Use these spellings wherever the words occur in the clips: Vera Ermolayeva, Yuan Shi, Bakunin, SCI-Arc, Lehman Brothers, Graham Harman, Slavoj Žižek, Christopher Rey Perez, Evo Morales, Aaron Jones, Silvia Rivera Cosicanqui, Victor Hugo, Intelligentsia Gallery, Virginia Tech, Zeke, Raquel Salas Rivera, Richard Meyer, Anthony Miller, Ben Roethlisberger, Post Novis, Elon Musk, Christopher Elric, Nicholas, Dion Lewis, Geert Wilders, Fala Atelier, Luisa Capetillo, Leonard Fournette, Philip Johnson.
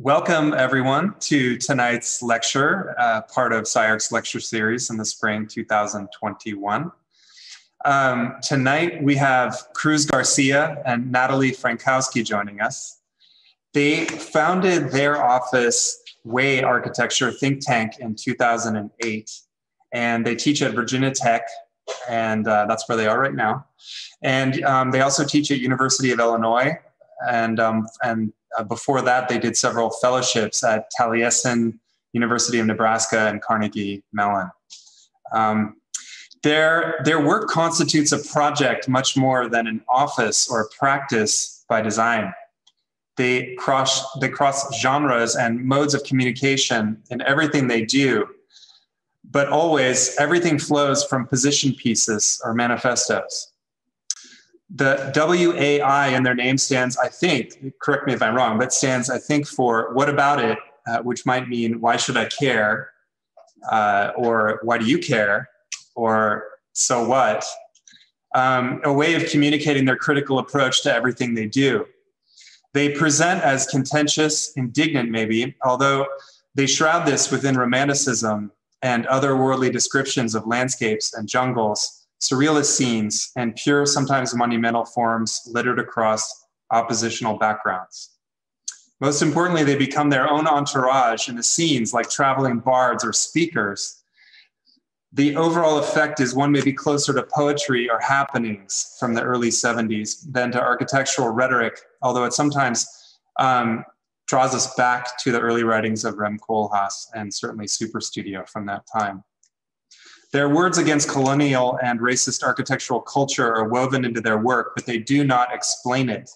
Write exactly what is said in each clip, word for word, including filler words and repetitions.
Welcome everyone to tonight's lecture, uh, part of S C I-Arc's lecture series in the spring two thousand twenty-one. Um, tonight we have Cruz Garcia and Nathalie Frankowski joining us. They founded their office, W A I Architecture Think Tank, in two thousand eight, and they teach at Virginia Tech, and uh, that's where they are right now. And um, they also teach at University of Illinois, and um, and Uh, before that, they did several fellowships at Taliesin, University of Nebraska, and Carnegie Mellon. Um, their, their work constitutes a project much more than an office or a practice by design. They cross, they cross genres and modes of communication in everything they do, but always everything flows from position pieces or manifestos. The W A I in their name stands, I think, correct me if I'm wrong, but stands, I think, for "what about it," uh, which might mean "why should I care," uh, or "why do you care," or "so what," um, a way of communicating their critical approach to everything they do. They present as contentious, indignant maybe, although they shroud this within romanticism and otherworldly descriptions of landscapes and jungles, surrealist scenes, and pure, sometimes monumental forms littered across oppositional backgrounds. Most importantly, they become their own entourage in the scenes, like traveling bards or speakers. The overall effect is one may be closer to poetry or happenings from the early seventies than to architectural rhetoric, although it sometimes um, draws us back to the early writings of Rem Koolhaas and certainly Superstudio from that time. Their words against colonial and racist architectural culture are woven into their work, but they do not explain it.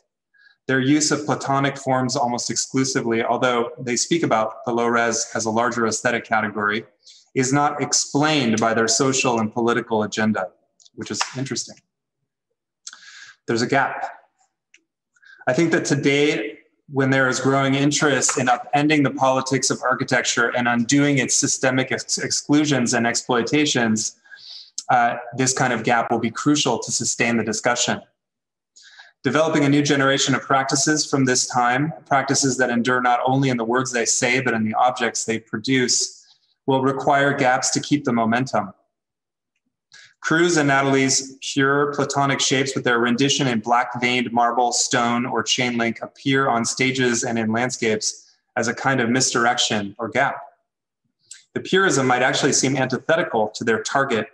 Their use of Platonic forms almost exclusively, although they speak about the low-res as a larger aesthetic category, is not explained by their social and political agenda, which is interesting. There's a gap. I think that today, when there is growing interest in upending the politics of architecture and undoing its systemic ex exclusions and exploitations, uh, this kind of gap will be crucial to sustain the discussion. Developing a new generation of practices from this time, practices that endure not only in the words they say, but in the objects they produce, will require gaps to keep the momentum. Cruz and Nathalie's pure Platonic shapes with their rendition in black veined marble, stone, or chain link appear on stages and in landscapes as a kind of misdirection or gap. The purism might actually seem antithetical to their target,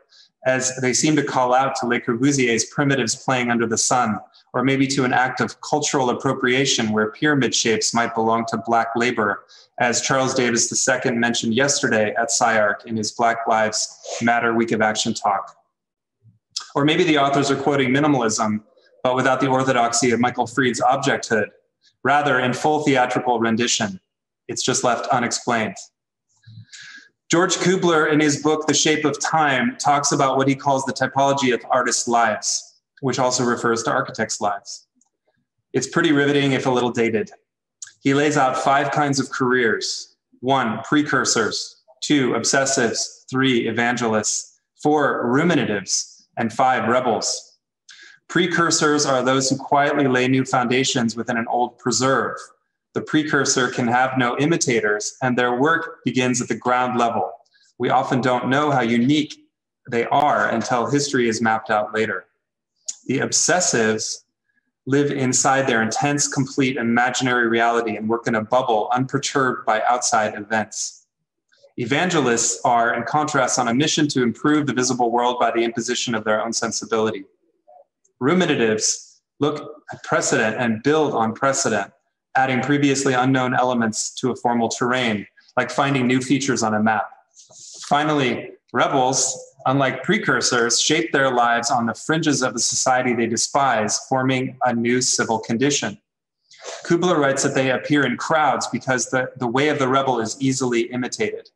as they seem to call out to Le Corbusier's primitives playing under the sun, or maybe to an act of cultural appropriation where pyramid shapes might belong to black labor, as Charles Davis the Second mentioned yesterday at S C I-Arc in his Black Lives Matter Week of Action talk. Or maybe the authors are quoting minimalism, but without the orthodoxy of Michael Fried's objecthood, rather in full theatrical rendition. It's just left unexplained. George Kubler, in his book, The Shape of Time, talks about what he calls the typology of artists' lives, which also refers to architects' lives. It's pretty riveting, if a little dated. He lays out five kinds of careers: one, precursors; two, obsessives; three, evangelists; four, ruminatives; and five, rebels. Precursors are those who quietly lay new foundations within an old preserve. The precursor can have no imitators, and their work begins at the ground level. We often don't know how unique they are until history is mapped out later. The obsessives live inside their intense, complete, imaginary reality and work in a bubble unperturbed by outside events. Evangelists are, in contrast, on a mission to improve the visible world by the imposition of their own sensibility. Ruminatives look at precedent and build on precedent, adding previously unknown elements to a formal terrain, like finding new features on a map. Finally, rebels, unlike precursors, shape their lives on the fringes of the society they despise, forming a new civil condition. Kubler writes that they appear in crowds because the, the way of the rebel is easily imitated.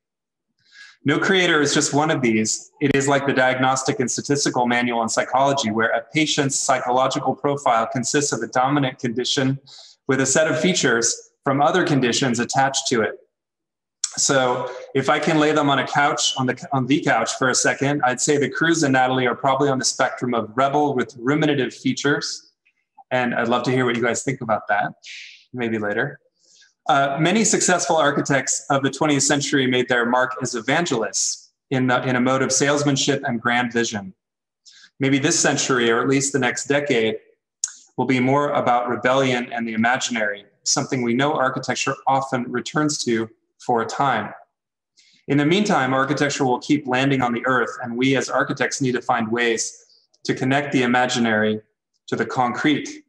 No creator is just one of these. It is like the Diagnostic and Statistical Manual in Psychology, where a patient's psychological profile consists of a dominant condition with a set of features from other conditions attached to it. So if I can lay them on a couch, on the, on the couch for a second, I'd say that Cruz and Nathalie are probably on the spectrum of rebel with ruminative features. And I'd love to hear what you guys think about that, maybe later. Uh, many successful architects of the twentieth century made their mark as evangelists in, the, in a mode of salesmanship and grand vision. Maybe this century, or at least the next decade, will be more about rebellion and the imaginary, something we know architecture often returns to for a time. In the meantime, architecture will keep landing on the earth, and we as architects need to find ways to connect the imaginary to the concrete,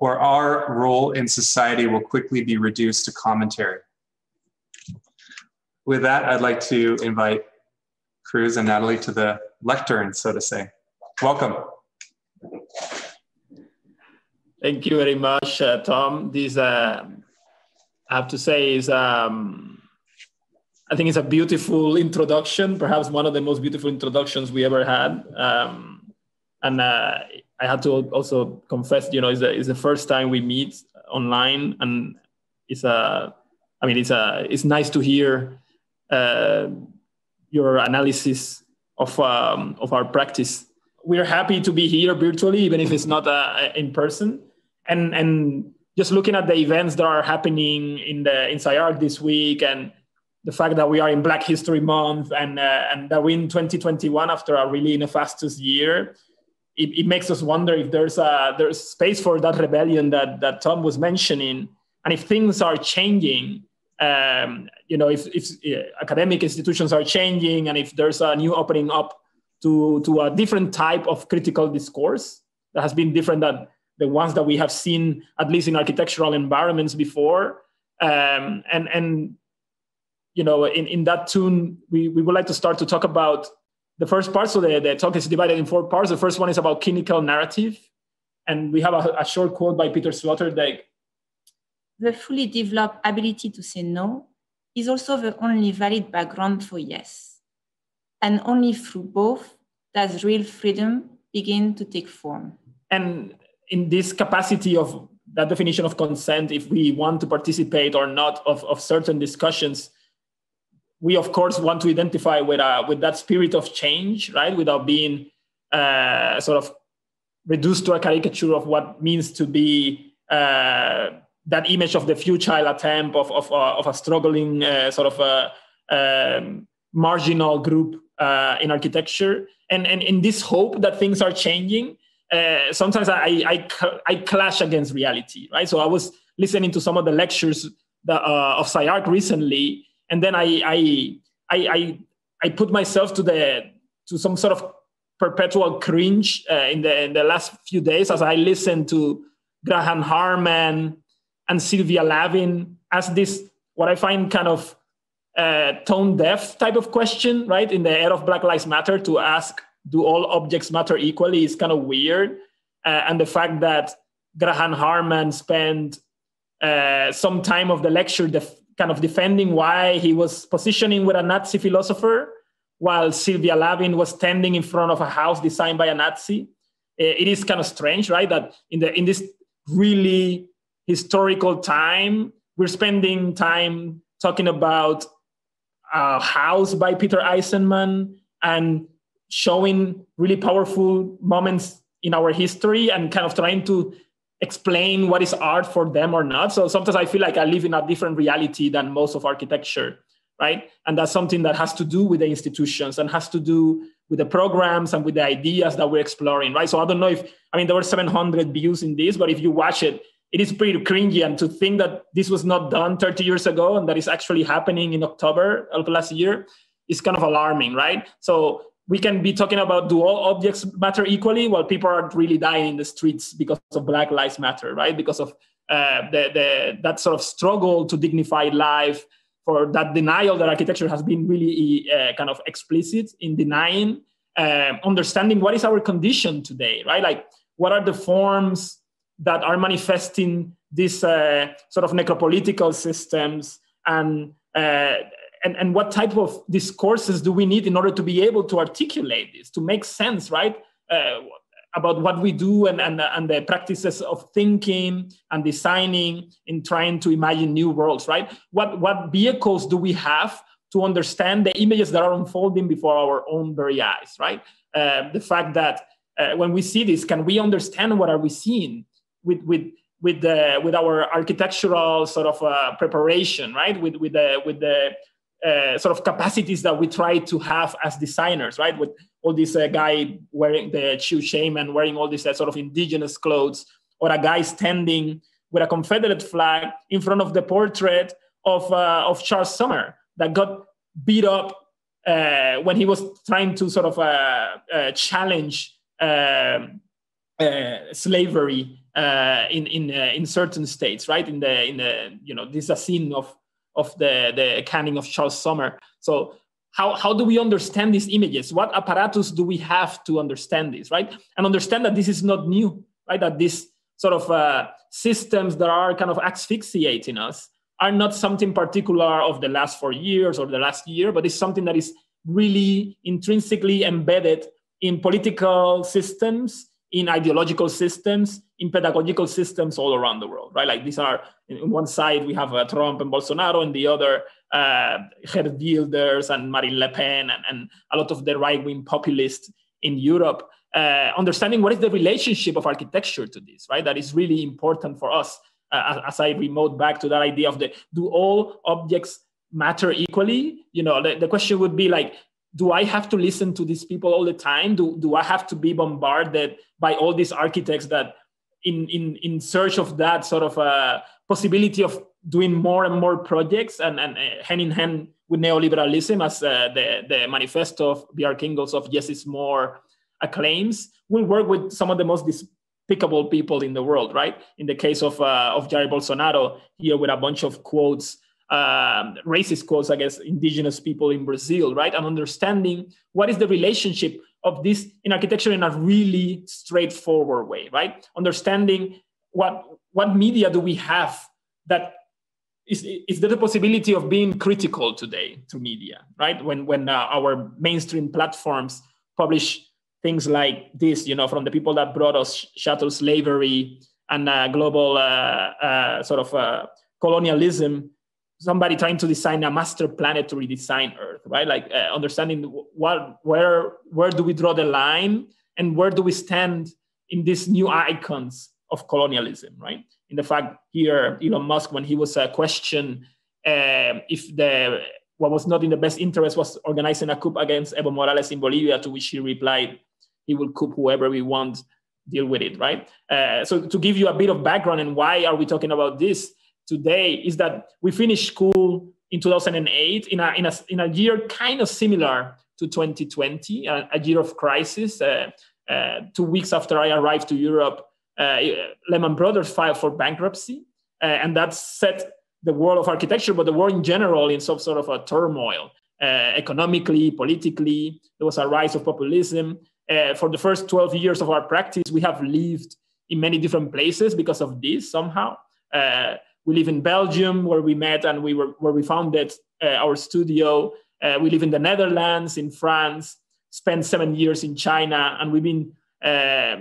or our role in society will quickly be reduced to commentary. With that, I'd like to invite Cruz and Nathalie to the lectern, so to say. Welcome. Thank you very much, uh, Tom. This, uh, I have to say, is um, I think it's a beautiful introduction, perhaps one of the most beautiful introductions we ever had. Um, and uh, I had to also confess, you know, it's the, it's the first time we meet online, and it's a, I mean, it's a, it's nice to hear uh, your analysis of um, of our practice. We're happy to be here virtually, even if it's not uh, in person. And and just looking at the events that are happening in the S C I-Arc this week, and the fact that we are in Black History Month, and uh, and that we're in twenty twenty-one after a really nefastous year, it, it makes us wonder if there's a there's space for that rebellion that that Tom was mentioning, and if things are changing, um, you know, if if uh, academic institutions are changing, and if there's a new opening up to to a different type of critical discourse that has been different than the ones that we have seen, at least in architectural environments before. Um, and, and you know, in, in that tune, we, we would like to start to talk about the first part. So the, the talk is divided in four parts. The first one is about clinical narrative. And we have a, a short quote by Peter Sloterdijk. The fully developed ability to say no is also the only valid background for yes. And only through both does real freedom begin to take form. And in this capacity of that definition of consent, if we want to participate or not of, of certain discussions, we of course want to identify with, uh, with that spirit of change, right? Without being uh, sort of reduced to a caricature of what means to be uh, that image of the futile attempt of, of, uh, of a struggling uh, sort of uh, um, marginal group uh, in architecture, and and in this hope that things are changing, uh, sometimes I I, I clash against reality, right? So I was listening to some of the lectures that, uh, of S C I-Arc recently, and then I I, I I I put myself to the to some sort of perpetual cringe uh, in the in the last few days as I listened to Graham Harman and Sylvia Lavin as this what I find kind of Uh, tone-deaf type of question, right? In the era of Black Lives Matter, to ask, do all objects matter equally, is kind of weird. Uh, and the fact that Graham Harman spent uh, some time of the lecture def kind of defending why he was positioning with a Nazi philosopher, while Sylvia Lavin was standing in front of a house designed by a Nazi. It is kind of strange, right? That in the in this really historical time, we're spending time talking about Uh, house by Peter Eisenman and showing really powerful moments in our history and kind of trying to explain what is art for them or not. So sometimes I feel like I live in a different reality than most of architecture, right? And that's something that has to do with the institutions and has to do with the programs and with the ideas that we're exploring, right? So I don't know if, I mean, there were seven hundred views in this, but if you watch it, it is pretty cringy, and to think that this was not done thirty years ago and that is actually happening in October of last year is kind of alarming, right? So we can be talking about do all objects matter equally while people are really dying in the streets because of Black Lives Matter, right? Because of uh, the, the, that sort of struggle to dignify life, for that denial that architecture has been really uh, kind of explicit in denying, uh, understanding what is our condition today, right? Like what are the forms that are manifesting these uh, sort of necropolitical systems, and, uh, and, and what type of discourses do we need in order to be able to articulate this, to make sense, right? Uh, about what we do and, and, and the practices of thinking and designing in trying to imagine new worlds, right? What, what vehicles do we have to understand the images that are unfolding before our own very eyes, right? Uh, the fact that uh, when we see this, can we understand what are we seeing? With, with with the with our architectural sort of uh, preparation, right? With with the with the uh, sort of capacities that we try to have as designers, right? With all this uh, guy wearing the Sioux shaman wearing all these uh, sort of indigenous clothes, or a guy standing with a Confederate flag in front of the portrait of uh, of Charles Sumner that got beat up uh, when he was trying to sort of uh, uh, challenge uh, uh, slavery uh, in in uh, in certain states, right? In the in the you know this is a scene of of the the canning of Charles Sumner. So how how do we understand these images? What apparatus do we have to understand this, right? And understand that this is not new, right? That this sort of uh, systems that are kind of asphyxiating us are not something particular of the last four years or the last year, but it's something that is really intrinsically embedded in political systems, in ideological systems, in pedagogical systems all around the world, right? Like these are, on one side, we have uh, Trump and Bolsonaro, and the other, uh, Geert Wilders and Marine Le Pen, and, and a lot of the right-wing populists in Europe. Uh, understanding what is the relationship of architecture to this, right? That is really important for us uh, as, as I remote back to that idea of the, do all objects matter equally? You know, the, the question would be like, do I have to listen to these people all the time? Do, do I have to be bombarded by all these architects that in, in, in search of that sort of uh, possibility of doing more and more projects and, and uh, hand in hand with neoliberalism, as uh, the, the manifesto of Bjarke Ingels of Yes is More acclaims, will work with some of the most despicable people in the world, right? In the case of uh, of Jair Bolsonaro, here with a bunch of quotes, um, racist quotes against indigenous people in Brazil, right? And understanding what is the relationship of this in architecture in a really straightforward way, right? Understanding what what media do we have that is, is there a possibility of being critical today to media, right? When, when uh, our mainstream platforms publish things like this, you know, from the people that brought us chattel slavery and uh, global uh, uh, sort of uh, colonialism, somebody trying to design a master planet to redesign Earth, right? Like uh, understanding what, where, where do we draw the line and where do we stand in these new icons of colonialism, right? In the fact here, Elon Musk, when he was uh, questioned uh, if the what was not in the best interest was organizing a coup against Evo Morales in Bolivia, to which he replied, "He will coup whoever we want, deal with it," right? Uh, so to give you a bit of background and why are we talking about this today is that we finished school in two thousand eight in a, in a, in a year kind of similar to twenty twenty, a, a year of crisis. Uh, uh, two weeks after I arrived to Europe, uh, Lehman Brothers filed for bankruptcy, uh, and that set the world of architecture, but the world in general, in some sort of a turmoil, uh, economically, politically. There was a rise of populism. Uh, for the first twelve years of our practice, we have lived in many different places because of this somehow. Uh, we live in Belgium, where we met and we were where we founded uh, our studio. Uh, we live in the Netherlands, in France, spent seven years in China. And we've been, uh,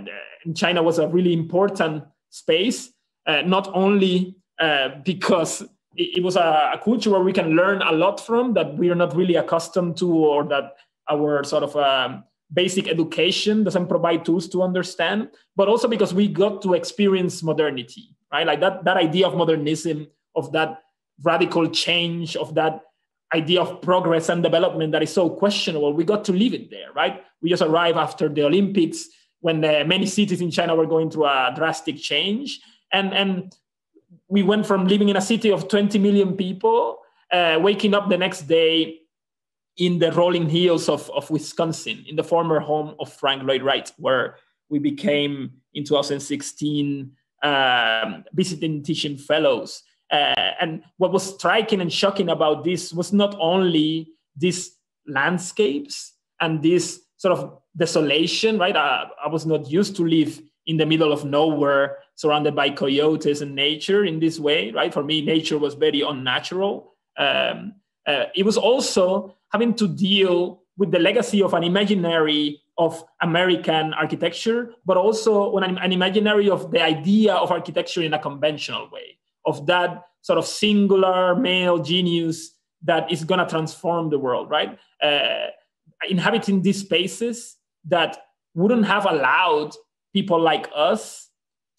China was a really important space, uh, not only uh, because it, it was a, a culture where we can learn a lot from that we are not really accustomed to, or that our sort of um, basic education doesn't provide tools to understand, but also because we got to experience modernity, right? Like that, that idea of modernism, of that radical change, of that idea of progress and development that is so questionable, we got to live it there, right? We just arrived after the Olympics when uh, many cities in China were going through a drastic change. And, and we went from living in a city of twenty million people, uh, waking up the next day in the rolling hills of, of Wisconsin, in the former home of Frank Lloyd Wright, where we became, in two thousand sixteen, um, visiting teaching fellows. Uh, and what was striking and shocking about this was not only these landscapes and this sort of desolation, right? I, I was not used to live in the middle of nowhere, surrounded by coyotes and nature in this way, right? For me, nature was very unnatural. Um, uh, it was also having to deal with the legacy of an imaginary of American architecture, but also an, an imaginary of the idea of architecture in a conventional way, of that sort of singular male genius that is gonna transform the world, right? Uh, inhabiting these spaces that wouldn't have allowed people like us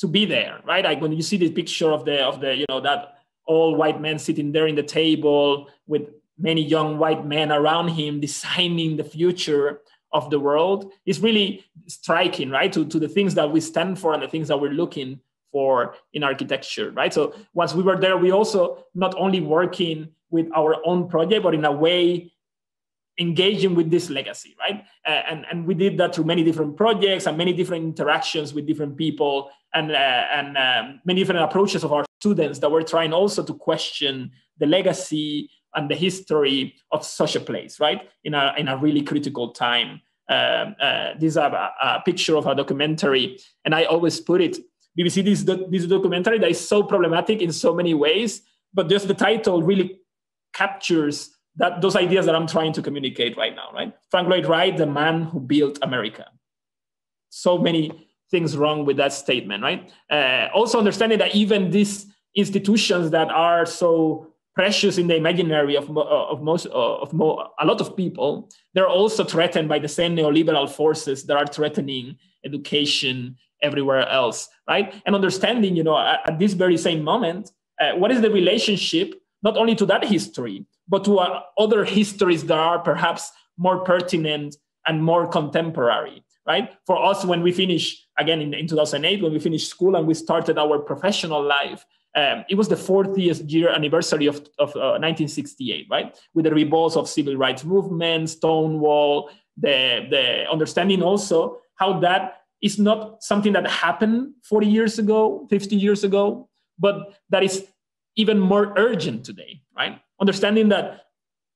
to be there, right? Like when you see this picture of the, of the, you know, that all white men sitting there in the table with many young white men around him designing the future of the world, it's really striking, right? To, to the things that we stand for and the things that we're looking for in architecture, right? So once we were there, we also not only working with our own project, but in a way engaging with this legacy, right? Uh, and, and we did that through many different projects and many different interactions with different people and, uh, and um, many different approaches of our students that were trying also to question the legacy and the history of such a place, right? In a, in a really critical time. Um, uh, this is a, a picture of a documentary, and I always put it, B B C, this, this documentary that is so problematic in so many ways, but just the title really captures that, those ideas that I'm trying to communicate right now, right? Frank Lloyd Wright, the man who built America. So many things wrong with that statement, right? Uh, also understanding that even these institutions that are so precious in the imaginary of, of most of mo, a lot of people, they're also threatened by the same neoliberal forces that are threatening education everywhere else, right? And understanding, you know, at, at this very same moment, uh, what is the relationship not only to that history, but to uh, other histories that are perhaps more pertinent and more contemporary, right? For us, when we finished, again, in, in two thousand eight, when we finished school and we started our professional life, um, it was the fortieth year anniversary of, of uh, nineteen sixty-eight, right? With the rebirth of civil rights movement, Stonewall, the, the understanding also how that is not something that happened forty years ago, fifty years ago, but that is even more urgent today, right? Understanding that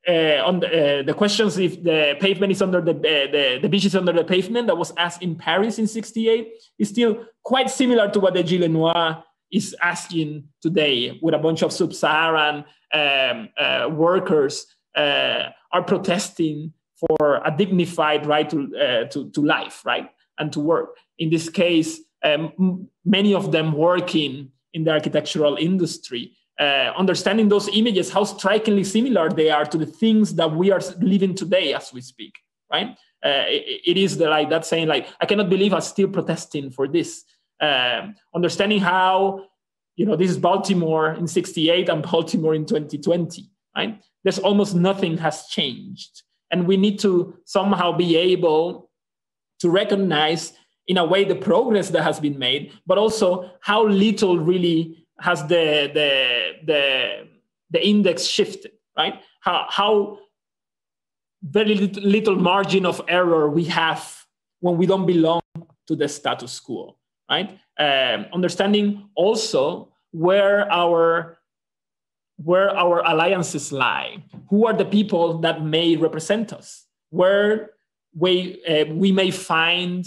uh, on the, uh, the questions if the pavement is under the, uh, the, the beach is under the pavement that was asked in Paris in sixty-eight is still quite similar to what the Gilles Lenoir is asking today, with a bunch of sub-Saharan um, uh, workers uh, are protesting for a dignified right to, uh, to, to life, right? And to work. In this case, um, many of them working in the architectural industry, uh, understanding those images, how strikingly similar they are to the things that we are living today as we speak, right? Uh, it, it is the, like that saying, like, I cannot believe I'm still protesting for this. Um, understanding how, you know, this is Baltimore in sixty-eight and Baltimore in twenty twenty, right? There's almost nothing has changed. And we need to somehow be able to recognize in a way the progress that has been made, but also how little really has the, the, the, the index shifted, right? How, how very little margin of error we have when we don't belong to the status quo, right? Um, understanding also where our, where our alliances lie, who are the people that may represent us, where We, uh, we may find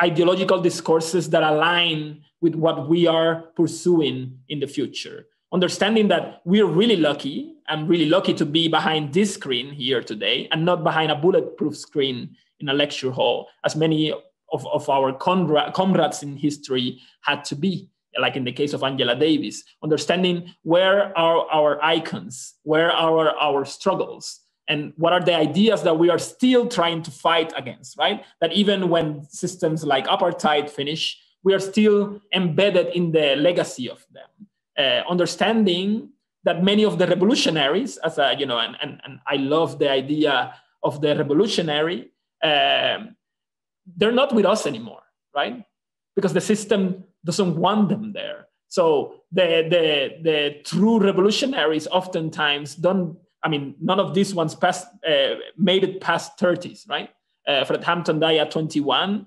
ideological discourses that align with what we are pursuing in the future. Understanding that we're really lucky, I'm really lucky to be behind this screen here today and not behind a bulletproof screen in a lecture hall, as many of, of our comrades in history had to be, like in the case of Angela Davis. Understanding where are our icons, where are our struggles, and what are the ideas that we are still trying to fight against, right? That even when systems like apartheid finish, we are still embedded in the legacy of them. Uh, understanding that many of the revolutionaries, as a, you know, and, and, and I love the idea of the revolutionary, um, they're not with us anymore, right? Because the system doesn't want them there. So the, the, the true revolutionaries oftentimes don't, I mean, none of these ones passed, uh, made it past thirties, right? Uh, Fred Hampton died at twenty-one,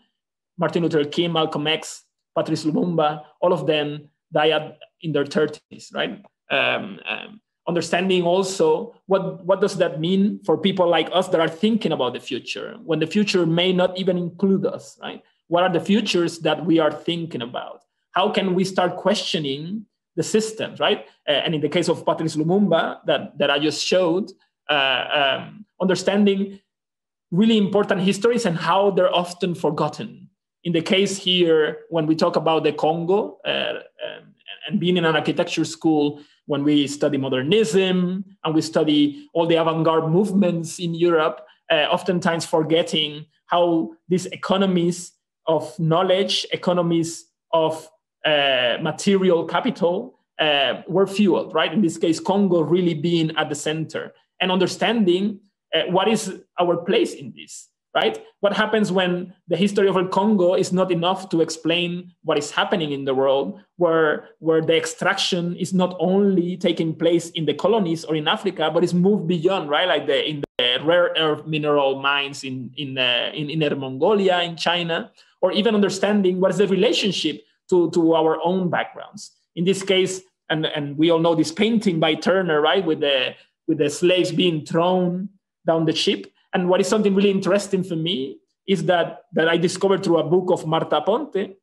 Martin Luther King, Malcolm X, Patrice Lumumba, all of them died in their thirties, right? Um, um, understanding also what, what does that mean for people like us that are thinking about the future, when the future may not even include us, right? What are the futures that we are thinking about? How can we start questioning the systems, right? Uh, and in the case of Patrice Lumumba that, that I just showed, uh, um, understanding really important histories and how they're often forgotten. In the case here, when we talk about the Congo uh, and, and being in an architecture school, when we study modernism and we study all the avant-garde movements in Europe, uh, oftentimes forgetting how these economies of knowledge, economies of uh, material capital uh, were fueled, right? In this case, Congo really being at the center and understanding uh, what is our place in this, right? What happens when the history of El Congo is not enough to explain what is happening in the world, where, where the extraction is not only taking place in the colonies or in Africa, but it's moved beyond, right? Like the, in the rare earth mineral mines in, in, uh, in Inner Mongolia, in China, or even understanding what is the relationship to, to our own backgrounds. In this case, and, and we all know this painting by Turner, right? With the, with the slaves being thrown down the ship. And what is something really interesting for me is that, that I discovered through a book of Marta Ponte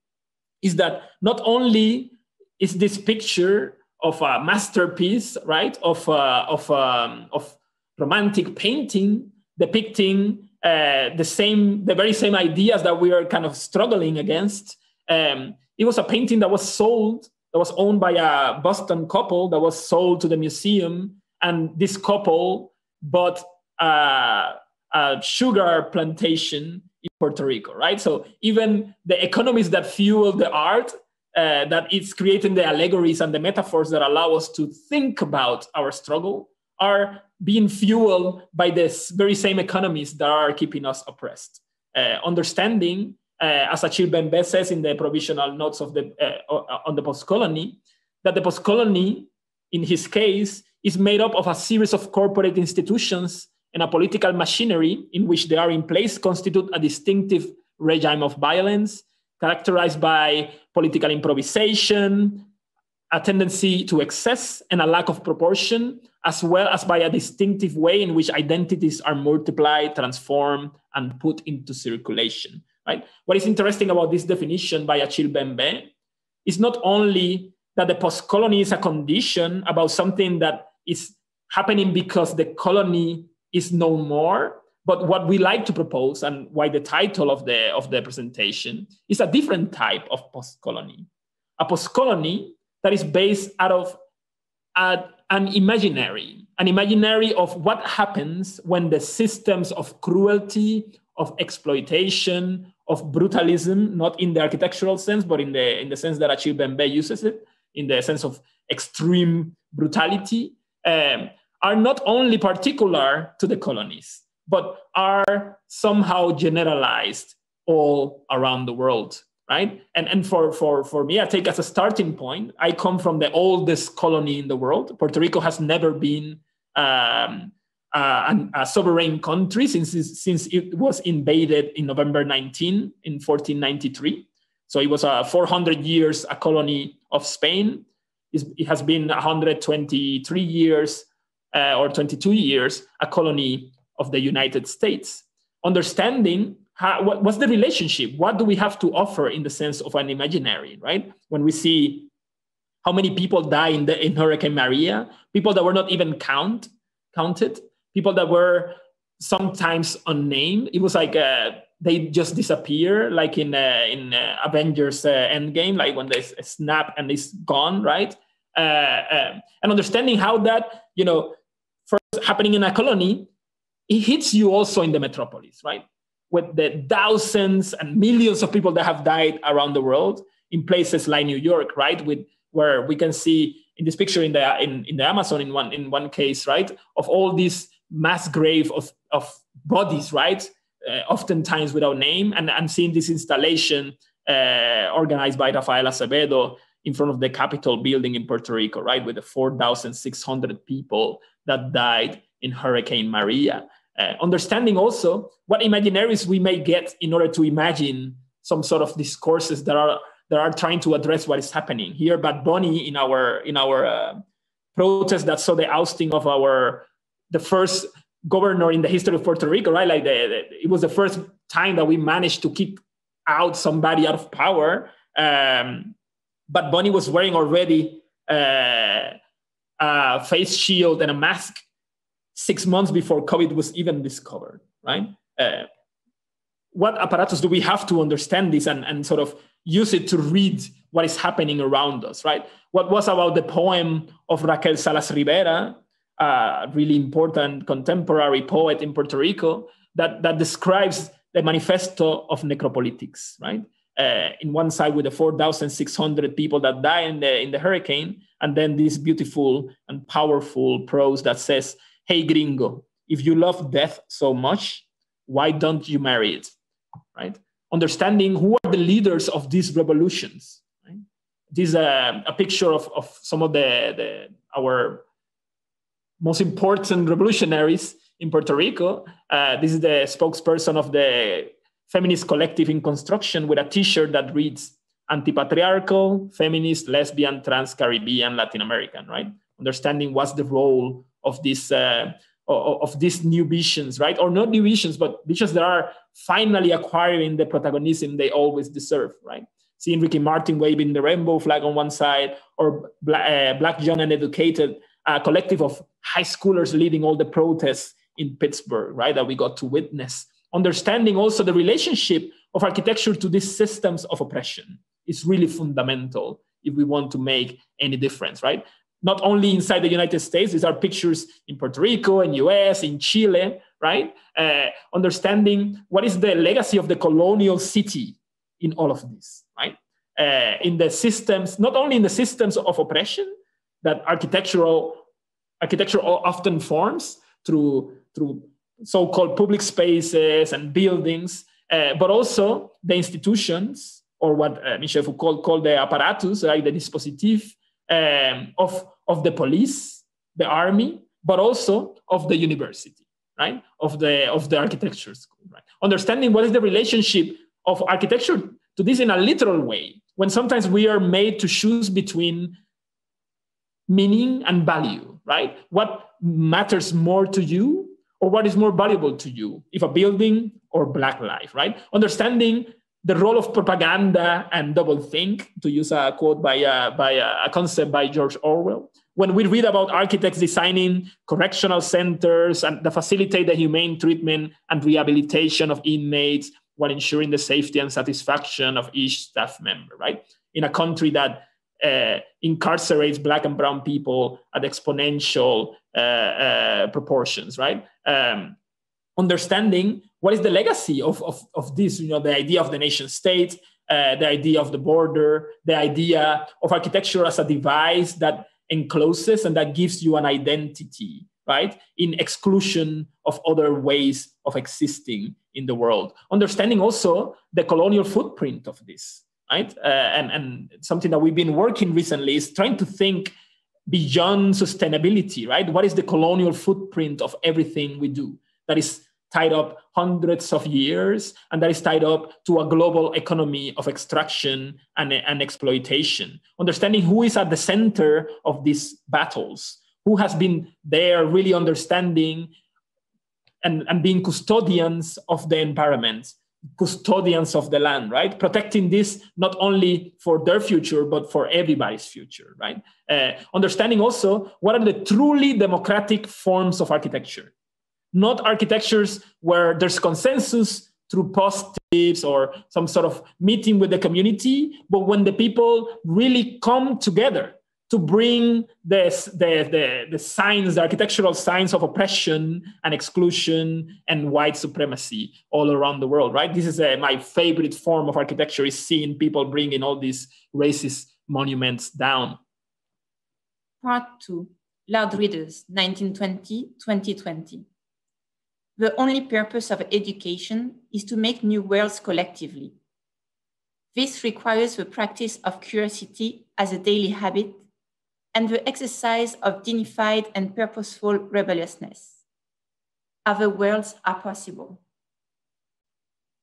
is that not only is this picture of a masterpiece, right, of, uh, of, um, of romantic painting depicting uh, the same, the very same ideas that we are kind of struggling against. Um, it was a painting that was sold, that was owned by a Boston couple that was sold to the museum. And this couple bought uh, Uh, sugar plantation in Puerto Rico, right? So even the economies that fuel the art, uh, that it's creating the allegories and the metaphors that allow us to think about our struggle are being fueled by this very same economies that are keeping us oppressed. Uh, understanding, uh, as Achille Mbembe says in the provisional notes of the, uh, on the post-colony, that the post-colony, in his case, is made up of a series of corporate institutions and a political machinery in which they are in place constitute a distinctive regime of violence characterized by political improvisation, a tendency to excess and a lack of proportion, as well as by a distinctive way in which identities are multiplied, transformed, and put into circulation, right? What is interesting about this definition by Achille Mbembe is not only that the post-colony is a condition about something that is happening because the colony is no more, but what we like to propose and why the title of the, of the presentation is a different type of post-colony. A post-colony that is based out of uh, an imaginary, an imaginary of what happens when the systems of cruelty, of exploitation, of brutalism, not in the architectural sense, but in the, in the sense that Achille Mbembe uses it, in the sense of extreme brutality, um, are not only particular to the colonies, but are somehow generalized all around the world, right? And, and for, for, for me, I take as a starting point, I come from the oldest colony in the world. Puerto Rico has never been um, a, a sovereign country since, since it was invaded in November nineteenth in fourteen ninety-three. So it was uh, four hundred years a colony of Spain. It's, it has been one hundred twenty-three years Uh, or twenty-two years, a colony of the United States. Understanding how, what, what's the relationship? What do we have to offer in the sense of an imaginary, right? When we see how many people die in, the, in Hurricane Maria, people that were not even count, counted, people that were sometimes unnamed. It was like uh, they just disappear, like in, uh, in uh, Avengers uh, Endgame, like when they snap and it's gone, right? Uh, uh, and understanding how that, you know, first happening in a colony, it hits you also in the metropolis, right? With the thousands and millions of people that have died around the world in places like New York, right? With where we can see in this picture in the in, in the Amazon in one in one case, right? Of all these mass grave of of bodies, right? Uh, oftentimes without name, and I'm seeing this installation uh, organized by Rafael Acevedo in front of the Capitol building in Puerto Rico, right? With the four thousand six hundred people that died in Hurricane Maria. Uh, understanding also what imaginaries we may get in order to imagine some sort of discourses that are that are trying to address what is happening here. Bad Bunny in our in our uh, protest that saw the ousting of our the first governor in the history of Puerto Rico, right? Like the, the, it was the first time that we managed to kick out somebody out of power. Um, But Bunny was wearing already uh, a face shield and a mask six months before COVID was even discovered, right? Uh, what apparatus do we have to understand this and, and sort of use it to read what is happening around us, right? What was about the poem of Raquel Salas Rivera, a really important contemporary poet in Puerto Rico, that, that describes the manifesto of necropolitics, right? uh, in one side with the four thousand six hundred people that die in the, in the hurricane, and then this beautiful and powerful prose that says, hey, gringo, if you love death so much, why don't you marry it, right? Understanding who are the leaders of these revolutions. Right? This is a, a picture of, of some of the, the our most important revolutionaries in Puerto Rico. Uh, this is the spokesperson of the feminist collective in construction with a t-shirt that reads anti-patriarchal, feminist, lesbian, trans, Caribbean, Latin American, right? Understanding what's the role of this uh, of these new visions, right? Or not new visions, but visions that are finally acquiring the protagonism they always deserve, right? Seeing Ricky Martin waving the rainbow flag on one side, or Black, uh, Black Young and Educated, a collective of high schoolers leading all the protests in Pittsburgh, right, that we got to witness. Understanding also the relationship of architecture to these systems of oppression is really fundamental if we want to make any difference, right? Not only inside the United States, these are pictures in Puerto Rico, in U S, in Chile, right? Uh, understanding what is the legacy of the colonial city in all of this, right? Uh, in the systems, not only in the systems of oppression that architectural, architecture often forms through, through so-called public spaces and buildings, uh, but also the institutions, or what uh, Michel Foucault called the apparatus, right? The dispositif um, of of the police, the army, but also of the university, right? Of the of the architecture school, right? Understanding what is the relationship of architecture to this in a literal way, when sometimes we are made to choose between meaning and value, right? What matters more to you, or what is more valuable to you, if a building or Black life, right? Understanding the role of propaganda and doublethink, to use a quote by, a, by a, a concept by George Orwell. When we read about architects designing correctional centers and that facilitate the humane treatment and rehabilitation of inmates while ensuring the safety and satisfaction of each staff member, right? In a country that uh, incarcerates Black and brown people at exponential uh, uh, proportions, right? Um, understanding what is the legacy of, of, of this, you know, the idea of the nation state, uh, the idea of the border, the idea of architecture as a device that encloses and that gives you an identity, right? In exclusion of other ways of existing in the world. Understanding also the colonial footprint of this, right? Uh, and, and something that we've been working recently is trying to think beyond sustainability, right? What is the colonial footprint of everything we do that is tied up hundreds of years, and that is tied up to a global economy of extraction and, and exploitation. Understanding who is at the center of these battles, who has been there really understanding and, and being custodians of the environment, custodians of the land, right? Protecting this not only for their future, but for everybody's future, right? Uh, understanding also what are the truly democratic forms of architecture. Not architectures where there's consensus through positives or some sort of meeting with the community, but when the people really come together to bring this, the, the, the signs, the architectural signs of oppression and exclusion and white supremacy all around the world, right? This is a, my favorite form of architecture, is seeing people bringing all these racist monuments down. Part two, Loud Readers, nineteen twenty to twenty twenty. The only purpose of education is to make new worlds collectively. This requires the practice of curiosity as a daily habit and the exercise of dignified and purposeful rebelliousness. Other worlds are possible.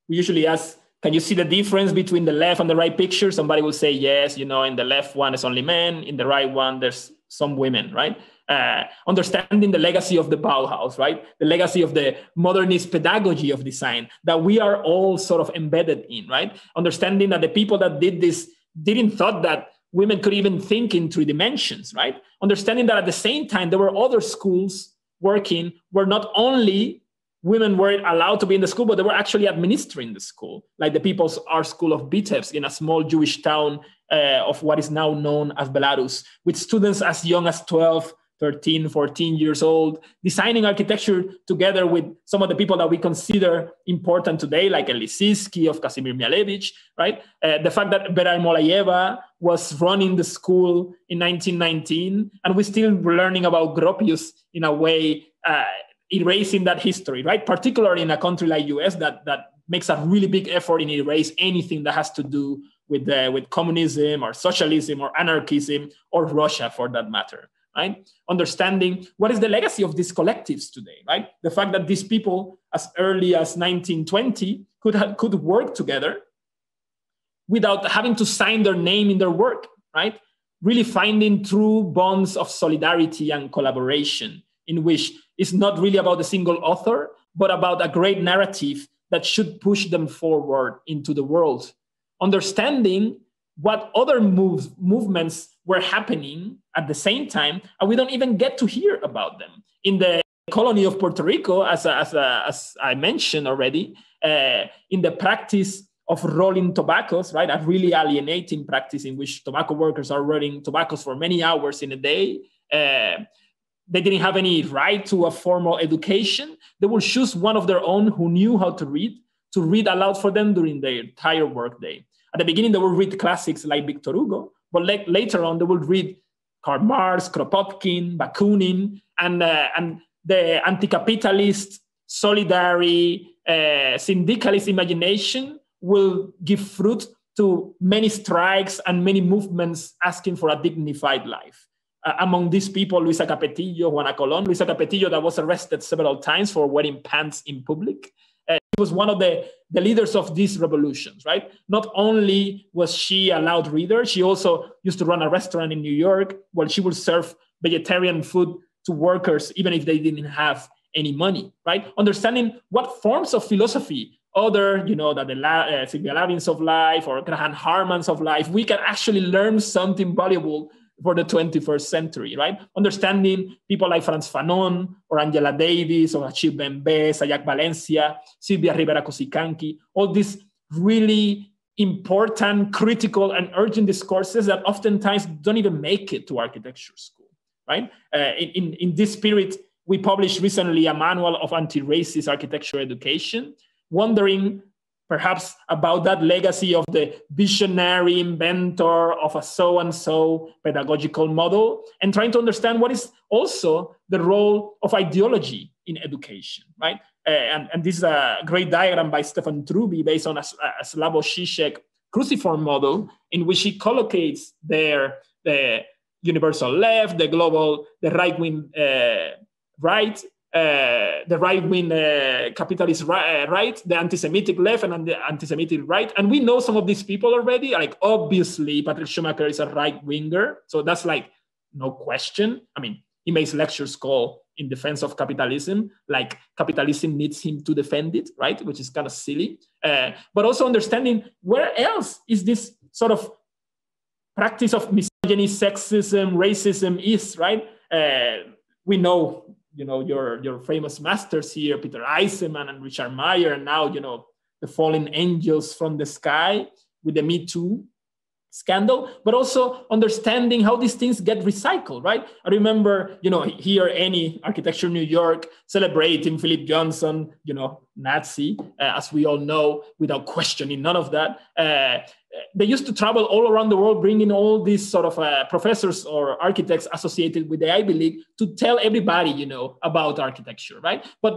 We usually ask, can you see the difference between the left and the right picture? Somebody will say, yes, you know, in the left one is only men, in the right one there's some women, right? Uh, understanding the legacy of the Bauhaus, right? The legacy of the modernist pedagogy of design that we are all sort of embedded in, right? Understanding that the people that did this didn't thought that women could even think in three dimensions, right? Understanding that at the same time, there were other schools working where not only women weren't allowed to be in the school, but they were actually administering the school, like the People's Art School of Vitebsk in a small Jewish town uh, of what is now known as Belarus, with students as young as twelve thirteen, fourteen years old, designing architecture together with some of the people that we consider important today, like Elisinski of Kazimir Mihalevich, right? Uh, the fact that Vera Ermolayeva was running the school in nineteen nineteen, and we're still learning about Gropius in a way, uh, erasing that history, right? Particularly in a country like U S that, that makes a really big effort in erase anything that has to do with, uh, with communism or socialism or anarchism or Russia for that matter. Right? Understanding what is the legacy of these collectives today, right? The fact that these people as early as nineteen twenty could, have, could work together without having to sign their name in their work, right? Really finding true bonds of solidarity and collaboration in which it's not really about a single author, but about a great narrative that should push them forward into the world. Understanding what other moves, movements were happening at the same time, and we don't even get to hear about them. In the colony of Puerto Rico, as, a, as, a, as I mentioned already, uh, in the practice of rolling tobaccos, right, a really alienating practice in which tobacco workers are rolling tobaccos for many hours in a day. Uh, they didn't have any right to a formal education. They will choose one of their own who knew how to read, to read aloud for them during their entire workday. At the beginning, they will read classics like Victor Hugo, but le- later on, they will read Karl Marx, Kropotkin, Bakunin, and, uh, and the anti-capitalist, solidary, uh, syndicalist imagination will give fruit to many strikes and many movements asking for a dignified life. Uh, among these people, Luisa Capetillo, Juana Colon. Luisa Capetillo, that was arrested several times for wearing pants in public. Uh, she was one of the, the leaders of these revolutions, right? Not only was she a loud reader, she also used to run a restaurant in New York where she would serve vegetarian food to workers, even if they didn't have any money, right? Understanding what forms of philosophy, other, you know, that the uh, Sylvia Lavin's of life or Graham Harman's of life, we can actually learn something valuable for the twenty-first century, right? Understanding people like Frantz Fanon or Angela Davis or Achille Mbembe, Sayak Valencia, Silvia Rivera Cosicanqui, all these really important, critical, and urgent discourses that oftentimes don't even make it to architecture school, right? Uh, in, in this spirit, we published recently a manual of anti-racist architecture education, wondering perhaps about that legacy of the visionary inventor of a so-and-so pedagogical model, and trying to understand what is also the role of ideology in education, right? Uh, and, and this is a great diagram by Stefan Truby based on a, a Slavoj Žižek cruciform model in which he collocates there the universal left, the global, the right-wing uh, right, Uh, the right-wing uh, capitalist right, uh, right, the anti-Semitic left and the anti-Semitic right. And we know some of these people already. Like, obviously, Patrick Schumacher is a right-winger. So that's like, no question. I mean, he makes lectures call in defense of capitalism, like capitalism needs him to defend it, right? Which is kind of silly. Uh, but also understanding where else is this sort of practice of misogyny, sexism, racism is, right? Uh, we know... you know, your, your famous masters here, Peter Eisenman and Richard Meyer, and now, you know, the fallen angels from the sky with the Me Too scandal, but also understanding how these things get recycled, right? I remember, you know, here, any Architecture New York celebrating Philip Johnson, you know, Nazi, uh, as we all know, without questioning none of that. Uh, they used to travel all around the world, bringing all these sort of uh, professors or architects associated with the Ivy League to tell everybody, you know, about architecture, right? But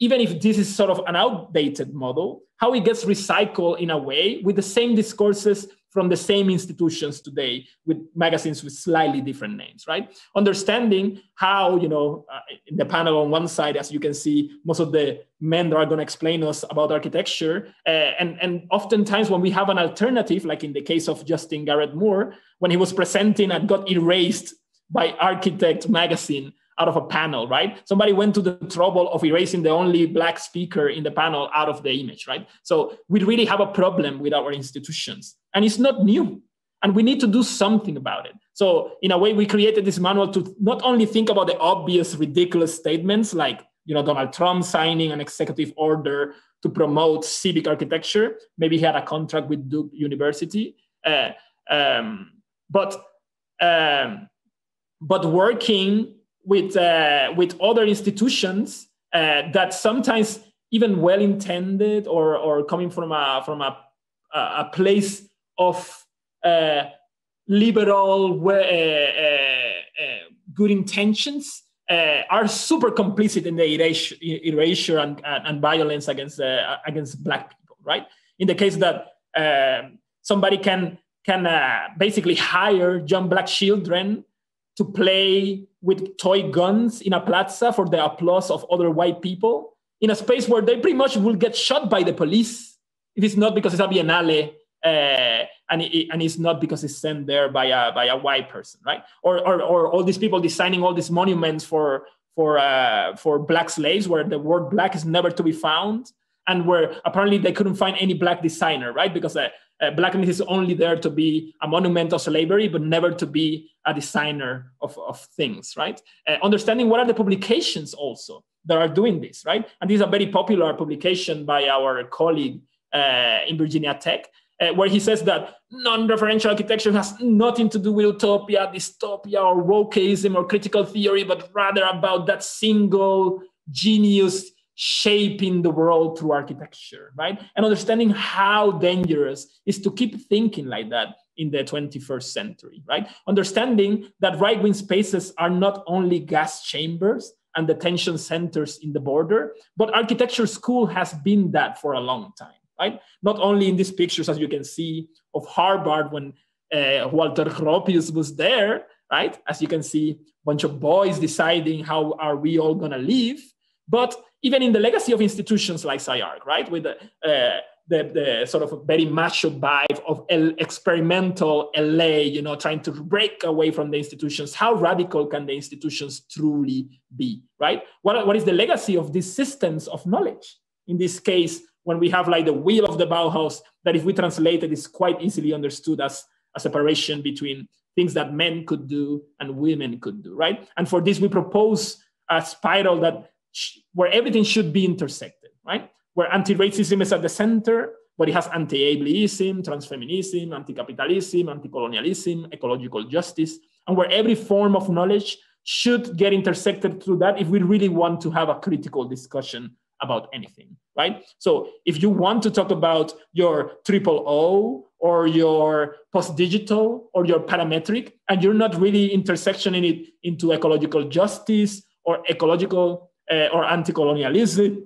even if this is sort of an outdated model, how it gets recycled in a way with the same discourses from the same institutions today, with magazines with slightly different names, right? Understanding how, you know, uh, in the panel on one side, as you can see, most of the men that are going to explain us about architecture, uh, and, and oftentimes when we have an alternative, like in the case of Justin Garrett Moore, when he was presenting and got erased by Architect magazine out of a panel, right? Somebody went to the trouble of erasing the only Black speaker in the panel out of the image, right? So we really have a problem with our institutions, and it's not new, and we need to do something about it. So in a way, we created this manual to not only think about the obvious, ridiculous statements like, you know, Donald Trump signing an executive order to promote civic architecture. Maybe he had a contract with Duke University, uh, um, but um, but working with uh, with other institutions uh, that sometimes even well-intended or or coming from a from a a place of uh, liberal uh, uh, good intentions uh, are super complicit in the erasure, erasure and, and violence against uh, against Black people, right? In the case that uh, somebody can can uh, basically hire young Black children to play with toy guns in a plaza for the applause of other white people in a space where they pretty much will get shot by the police if it's not because it's a biennale uh, and, it, and it's not because it's sent there by a by a white person, right? Or or, or all these people designing all these monuments for for uh, for Black slaves where the word Black is never to be found and where apparently they couldn't find any Black designer, right? Because uh, uh, Blackness is only there to be a monument of slavery, but never to be a designer of, of things, right? Uh, understanding what are the publications also that are doing this, right? And this is a very popular publication by our colleague uh, in Virginia Tech, uh, where he says that non-referential architecture has nothing to do with utopia, dystopia, or wokeism, or critical theory, but rather about that single genius shaping the world through architecture, right? And understanding how dangerous is to keep thinking like that in the twenty-first century, right? Understanding that right-wing spaces are not only gas chambers and detention centers in the border, but architecture school has been that for a long time, right? Not only in these pictures, as you can see, of Harvard when uh, Walter Gropius was there, right? As you can see, a bunch of boys deciding how are we all gonna live, but even in the legacy of institutions like S C I-Arc, right? With the, uh, the, the sort of very macho vibe of L- experimental L A, you know, trying to break away from the institutions. How radical can the institutions truly be, right? What, what is the legacy of these systems of knowledge? In this case, when we have like the wheel of the Bauhaus, that if we translate it, is quite easily understood as a separation between things that men could do and women could do, right? And for this, we propose a spiral that where everything should be intersected, right? Where anti-racism is at the center, but it has anti-ableism, transfeminism, anti-capitalism, anti-colonialism, ecological justice, and where every form of knowledge should get intersected through that if we really want to have a critical discussion about anything, right? So if you want to talk about your triple O or your post-digital or your parametric, and you're not really intersectioning it into ecological justice or ecological Uh, or anti-colonialism,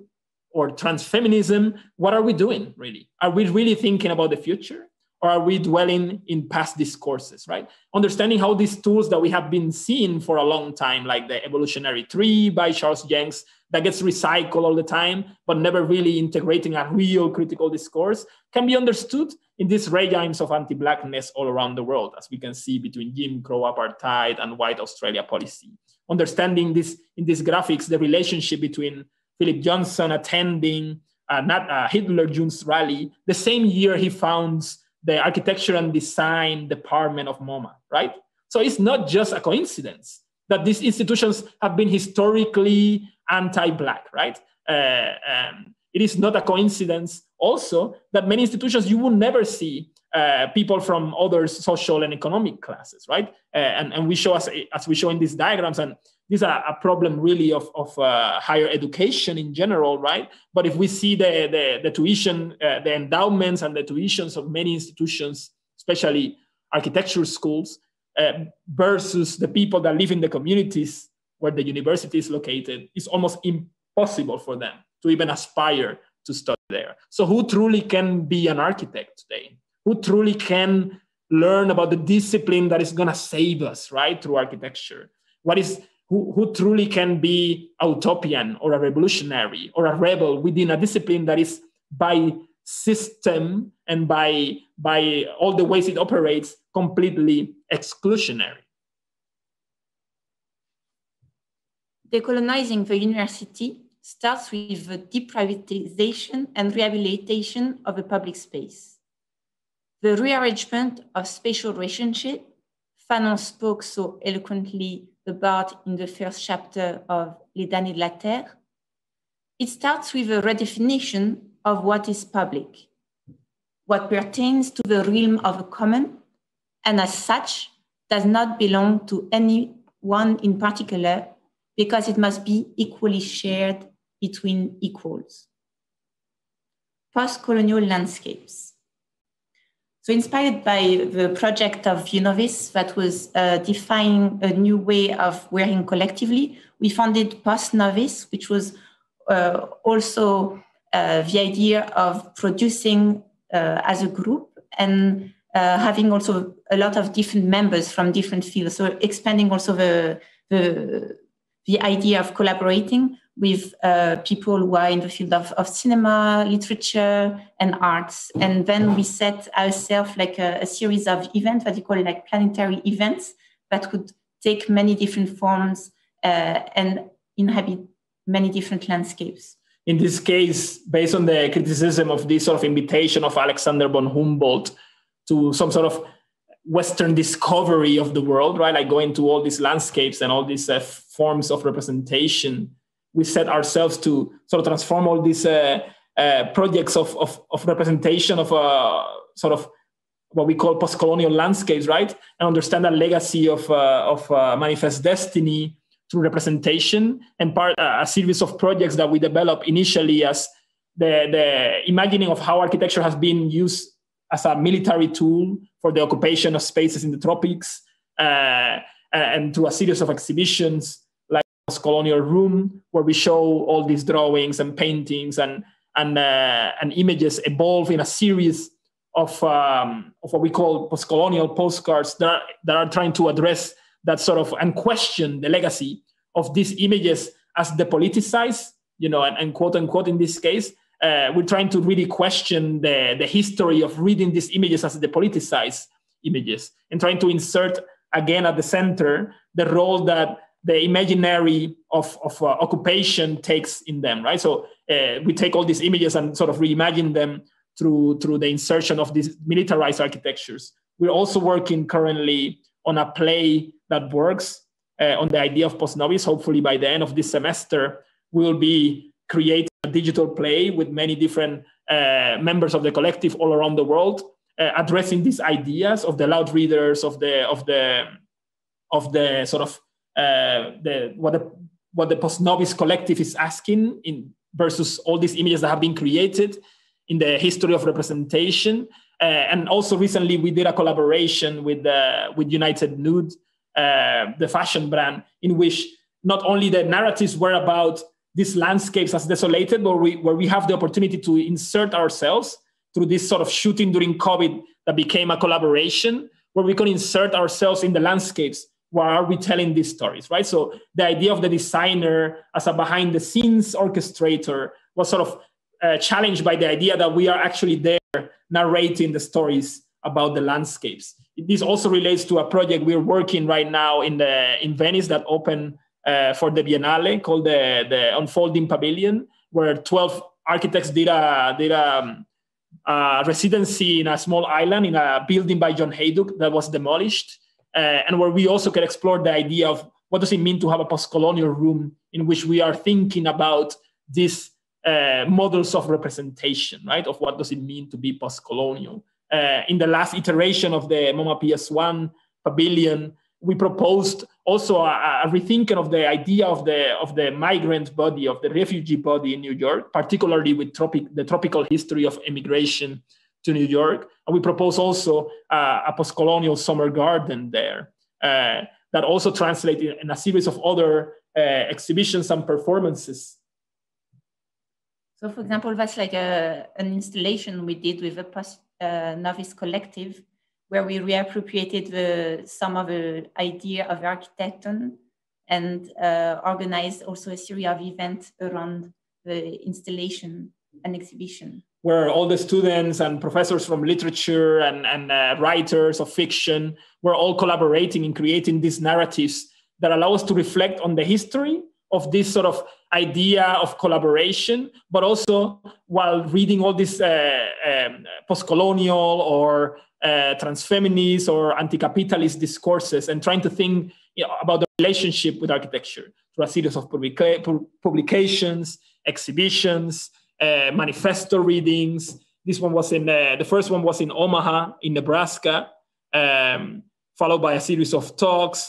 or transfeminism, what are we doing, really? Are we really thinking about the future? Or are we dwelling in past discourses, right? Understanding how these tools that we have been seeing for a long time, like the evolutionary tree by Charles Jenks, that gets recycled all the time, but never really integrating a real critical discourse, can be understood in these regimes of anti-Blackness all around the world, as we can see between Jim Crow apartheid and white Australia policy. Understanding this in these graphics, the relationship between Philip Johnson attending uh, not, uh, Hitler Youth rally, the same year he founds the architecture and design department of MoMA, right? So it's not just a coincidence that these institutions have been historically anti-Black, right? Uh, um, it is not a coincidence also that many institutions you will never see Uh, people from other social and economic classes, right? Uh, and, and we show, as, as we show in these diagrams, and this is a, a problem really of, of uh, higher education in general, right? But if we see the, the, the tuition, uh, the endowments and the tuitions of many institutions, especially architecture schools, uh, versus the people that live in the communities where the university is located, it's almost impossible for them to even aspire to study there. So who truly can be an architect today? Who truly can learn about the discipline that is going to save us, right, through architecture? What is who, who truly can be a utopian or a revolutionary or a rebel within a discipline that is by system and by, by all the ways it operates completely exclusionary? Decolonizing the university starts with the deprivatization and rehabilitation of the public space. The rearrangement of spatial relationships Fanon spoke so eloquently about in the first chapter of Les Damnés de la Terre. It starts with a redefinition of what is public, what pertains to the realm of the common, and as such does not belong to anyone in particular, because it must be equally shared between equals. Post-colonial landscapes. So inspired by the project of Novis that was uh, defining a new way of wearing collectively, we founded Post Novis, which was uh, also uh, the idea of producing uh, as a group and uh, having also a lot of different members from different fields. So expanding also the, the, the idea of collaborating with uh, people who are in the field of, of cinema, literature, and arts. And then we set ourselves like a, a series of events, what you call like planetary events, that could take many different forms uh, and inhabit many different landscapes. In this case, based on the criticism of this sort of invitation of Alexander von Humboldt to some sort of Western discovery of the world, right? Like going to all these landscapes and all these uh, forms of representation, we set ourselves to sort of transform all these uh, uh, projects of, of, of representation of uh, sort of what we call post-colonial landscapes, right? And understand that legacy of, uh, of uh, Manifest Destiny through representation and part uh, a series of projects that we developed initially as the, the imagining of how architecture has been used as a military tool for the occupation of spaces in the tropics uh, and through a series of exhibitions Colonial Room, where we show all these drawings and paintings and and uh, and images evolve in a series of um, of what we call post-colonial postcards that are, that are trying to address that sort of and question the legacy of these images as they politicize, you know, and, and quote unquote in this case, uh, we're trying to really question the the history of reading these images as the politicized images and trying to insert again at the center the role that the imaginary of, of uh, occupation takes in them, right? So uh, we take all these images and sort of reimagine them through, through the insertion of these militarized architectures. We're also working currently on a play that works uh, on the idea of Post Novis. Hopefully by the end of this semester, we'll be creating a digital play with many different uh, members of the collective all around the world, uh, addressing these ideas of the loud readers, of the, of the, of the sort of Uh, the, what the what the Post Novis collective is asking in versus all these images that have been created in the history of representation, uh, and also recently we did a collaboration with uh, with United Nude, uh, the fashion brand, in which not only the narratives were about these landscapes as desolated, but we, where we have the opportunity to insert ourselves through this sort of shooting during COVID that became a collaboration where we could insert ourselves in the landscapes. Why are we telling these stories, right? So the idea of the designer as a behind-the-scenes orchestrator was sort of uh, challenged by the idea that we are actually there narrating the stories about the landscapes. This also relates to a project we're working right now in the in Venice that opened uh, for the Biennale called the, the Unfolding Pavilion, where twelve architects did a, did a, um, a residency in a small island in a building by John Hayduke that was demolished. Uh, and where we also can explore the idea of what does it mean to have a post-colonial room in which we are thinking about these uh, models of representation, right? Of what does it mean to be post-colonial. Uh, in the last iteration of the MoMA P S one pavilion, we proposed also a, a rethinking of the idea of the, of the migrant body, of the refugee body in New York, particularly with tropic, the tropical history of emigration to New York. And we propose also uh, a post-colonial summer garden there uh, that also translates in a series of other uh, exhibitions and performances. So for example, that's like a, an installation we did with a Post uh, Novis collective where we reappropriated the, some of the idea of architecton and uh, organized also a series of events around the installation and exhibition, where all the students and professors from literature and, and uh, writers of fiction were all collaborating in creating these narratives that allow us to reflect on the history of this sort of idea of collaboration, but also while reading all these uh, um, post-colonial or uh, transfeminist or anti-capitalist discourses and trying to think, you know, about the relationship with architecture through a series of publica publications, exhibitions, Uh, manifesto readings. This one was in, uh, the first one was in Omaha, in Nebraska, um, followed by a series of talks.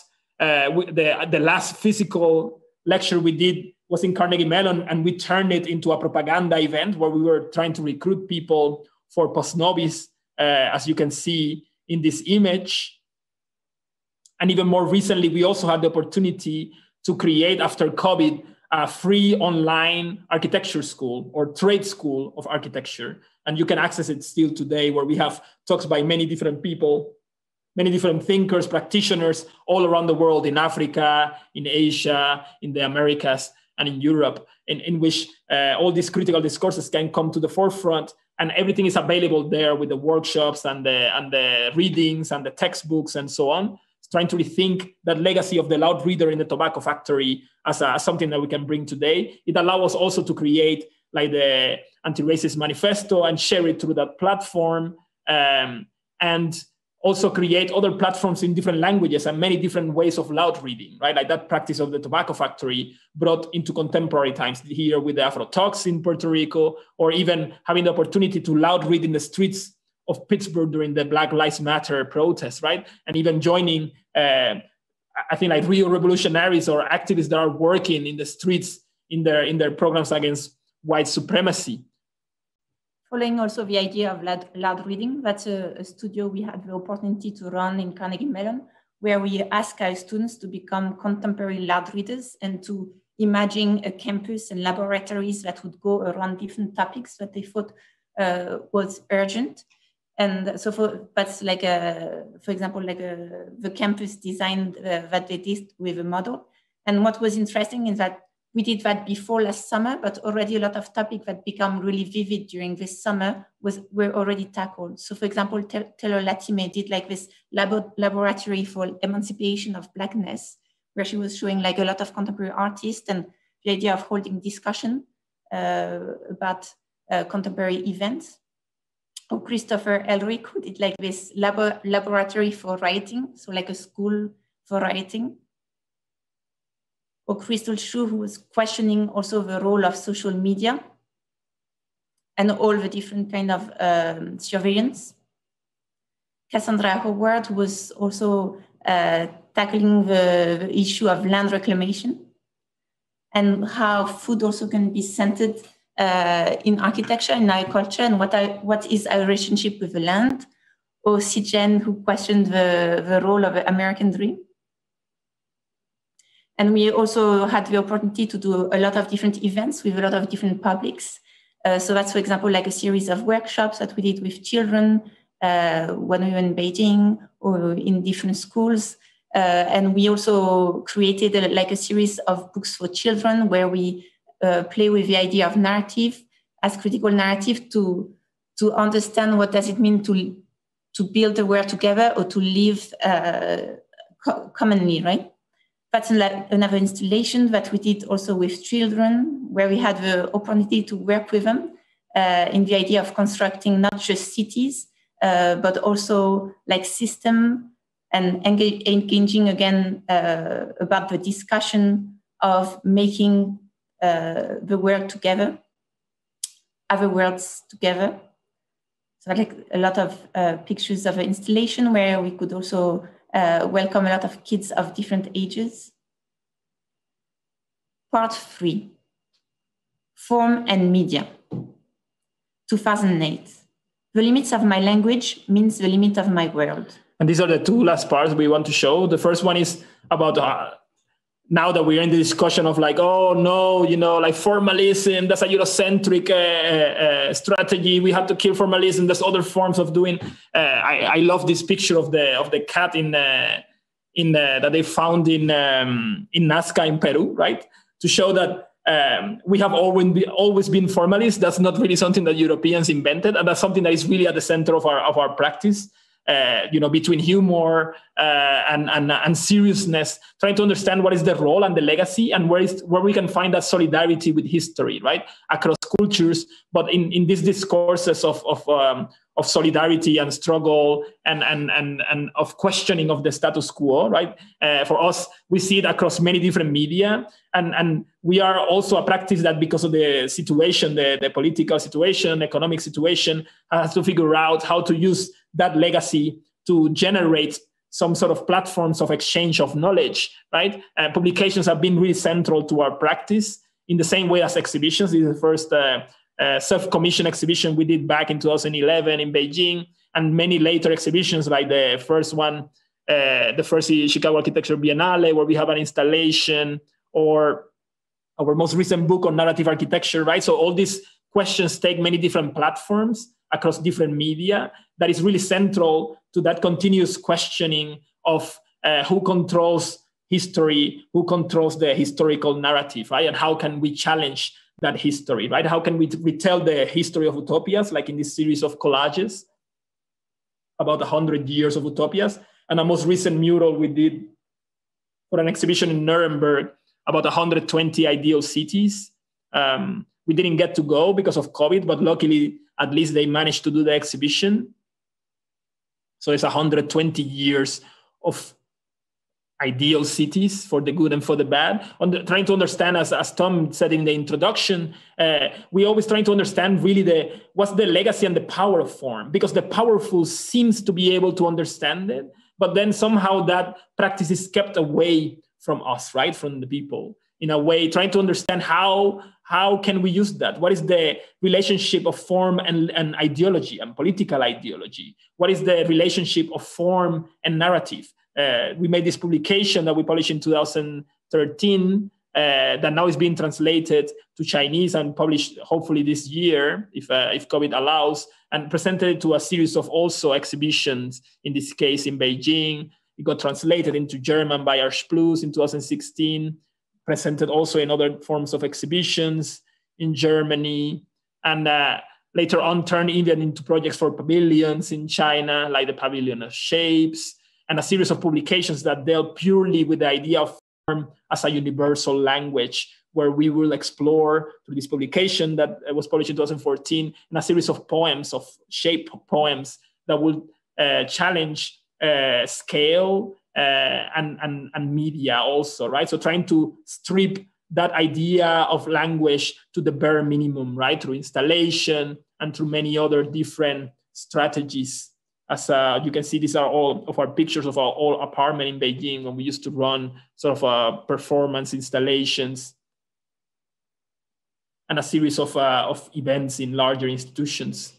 Uh, the, the last physical lecture we did was in Carnegie Mellon, and we turned it into a propaganda event where we were trying to recruit people for Post Novis, uh, as you can see in this image. And even more recently, we also had the opportunity to create, after COVID, a free online architecture school or trade school of architecture. And you can access it still today, where we have talks by many different people, many different thinkers, practitioners all around the world, in Africa, in Asia, in the Americas, and in Europe, in, in which uh, all these critical discourses can come to the forefront. And everything is available there, with the workshops and the, and the readings and the textbooks and so on. It's trying to rethink that legacy of the loud reader in the tobacco factory as, a, as something that we can bring today. It allows us also to create like the anti-racist manifesto and share it through that platform, um, and also create other platforms in different languages and many different ways of loud reading, right? Like that practice of the tobacco factory brought into contemporary times here with the Afro Talks in Puerto Rico, or even having the opportunity to loud read in the streets of Pittsburgh during the Black Lives Matter protests, right? And even joining, uh, I think like real revolutionaries or activists that are working in the streets in their, in their programs against white supremacy. Following also the idea of loud, loud reading, that's a, a studio we had the opportunity to run in Carnegie Mellon, where we ask our students to become contemporary loud readers and to imagine a campus and laboratories that would go around different topics that they thought uh, was urgent. And so for, that's like, a, for example, like a, the campus design uh, that they did with a model. And what was interesting is that we did that before last summer, but already a lot of topics that become really vivid during this summer was, were already tackled. So for example, Taylor Latime did like this labo laboratory for emancipation of blackness, where she was showing like a lot of contemporary artists and the idea of holding discussion uh, about uh, contemporary events. Or Christopher Elric, who did like this labo laboratory for writing, so like a school for writing. Or Crystal Xu, who was questioning also the role of social media and all the different kind of um, surveillance. Cassandra Howard, who was also uh, tackling the, the issue of land reclamation and how food also can be centered uh, in architecture and agriculture, and what, I, what is our relationship with the land. Or Sijen, who questioned the, the role of the American dream. And we also had the opportunity to do a lot of different events with a lot of different publics. Uh, so that's, for example, like a series of workshops that we did with children uh, when we were in Beijing or in different schools. Uh, and we also created a, like a series of books for children where we uh, play with the idea of narrative as critical narrative to, to understand what does it mean to, to build the world together or to live uh, co commonly, right? That's another installation that we did also with children, where we had the opportunity to work with them uh, in the idea of constructing not just cities, uh, but also like system and engage, engaging again uh, about the discussion of making uh, the world together, other worlds together. So like a lot of uh, pictures of an installation where we could also Uh, welcome a lot of kids of different ages. Part three, form and media, two thousand eight. The limits of my language means the limit of my world. And these are the two last parts we want to show. The first one is about uh, now that we're in the discussion of like, oh no, you know, like formalism, that's a Eurocentric uh, uh, strategy. We have to kill formalism. There's other forms of doing. Uh, I, I love this picture of the of the cat in uh, in the, that they found in um, in Nazca in Peru, right? To show that um, we have always be, always been formalists. That's not really something that Europeans invented, and that's something that is really at the center of our of our practice. Uh, you know, between humor uh, and, and, and seriousness, trying to understand what is the role and the legacy and where, is, where we can find that solidarity with history, right? Across cultures, but in, in these discourses of, of, um, of solidarity and struggle and, and, and, and of questioning of the status quo, right? Uh, for us, we see it across many different media. And, and we are also a practice that, because of the situation, the, the political situation, economic situation, has to figure out how to use that legacy to generate some sort of platforms of exchange of knowledge, right? Uh, publications have been really central to our practice in the same way as exhibitions. This is the first uh, uh, self-commissioned exhibition we did back in two thousand eleven in Beijing, and many later exhibitions like the first one, uh, the first Chicago Architecture Biennale, where we have an installation, or our most recent book on narrative architecture, right? So all these questions take many different platforms across different media. That is really central to that continuous questioning of uh, who controls history, who controls the historical narrative, right? And how can we challenge that history, right? How can we retell the history of utopias, like in this series of collages, about one hundred years of utopias, and a most recent mural we did for an exhibition in Nuremberg about one hundred twenty ideal cities. Um, we didn't get to go because of COVID, but luckily, at least they managed to do the exhibition. So it's one hundred twenty years of ideal cities, for the good and for the bad. On the, trying to understand, as, as Tom said in the introduction, uh, we always trying to understand really the what's the legacy and the power of form, because the powerful seems to be able to understand it, but then somehow that practice is kept away from us, right, from the people, in a way, trying to understand how, how can we use that? What is the relationship of form and, and ideology and political ideology? What is the relationship of form and narrative? Uh, we made this publication that we published in two thousand thirteen uh, that now is being translated to Chinese and published hopefully this year, if, uh, if COVID allows, and presented to a series of also exhibitions, in this case in Beijing. It got translated into German by Archplus in two thousand sixteen, presented also in other forms of exhibitions in Germany, and uh, later on turned even into projects for pavilions in China, like the Pavilion of Shapes, and a series of publications that dealt purely with the idea of form as a universal language, where we will explore, through this publication that was published in two thousand fourteen, and a series of poems, of shape poems, that will uh, challenge Uh, scale uh, and, and, and media also, right? So trying to strip that idea of language to the bare minimum, right? Through installation and through many other different strategies. As uh, you can see, these are all of our pictures of our old apartment in Beijing when we used to run sort of uh, performance installations and a series of, uh, of events in larger institutions.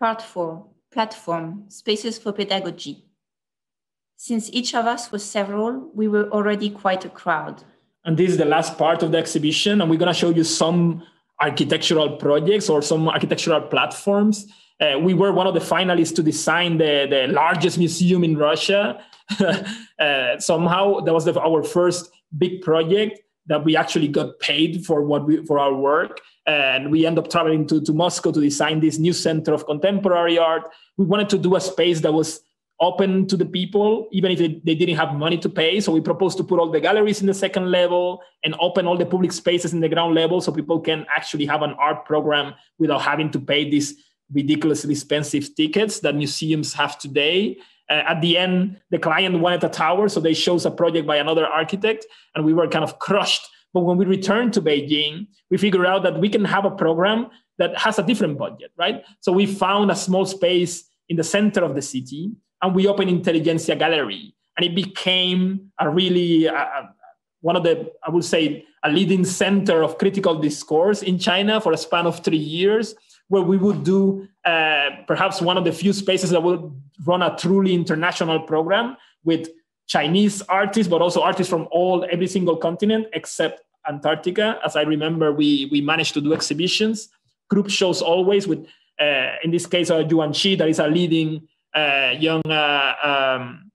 Part four. Platform, spaces for pedagogy. Since each of us was several, we were already quite a crowd. And this is the last part of the exhibition, and we're going to show you some architectural projects or some architectural platforms. Uh, we were one of the finalists to design the, the largest museum in Russia. uh, somehow, that was the, our first big project that we actually got paid for what we, for our work. And we end up traveling to, to Moscow to design this new center of contemporary art. We wanted to do a space that was open to the people, even if they, they didn't have money to pay. So we proposed to put all the galleries in the second level and open all the public spaces in the ground level so people can actually have an art program without having to pay these ridiculously expensive tickets that museums have today. Uh, at the end, the client wanted a tower, so they chose a project by another architect, and we were kind of crushed. But when we returned to Beijing, we figured out that we can have a program that has a different budget, right? So we found a small space in the center of the city, and we opened Intelligentsia Gallery, and it became a really uh, one of the, I would say, a leading center of critical discourse in China for a span of three years. Where we would do uh, perhaps one of the few spaces that will run a truly international program with Chinese artists, but also artists from all, every single continent except Antarctica. As I remember, we, we managed to do exhibitions, group shows always with, uh, in this case, uh, Yuan Shi, that is a leading uh, young uh, um,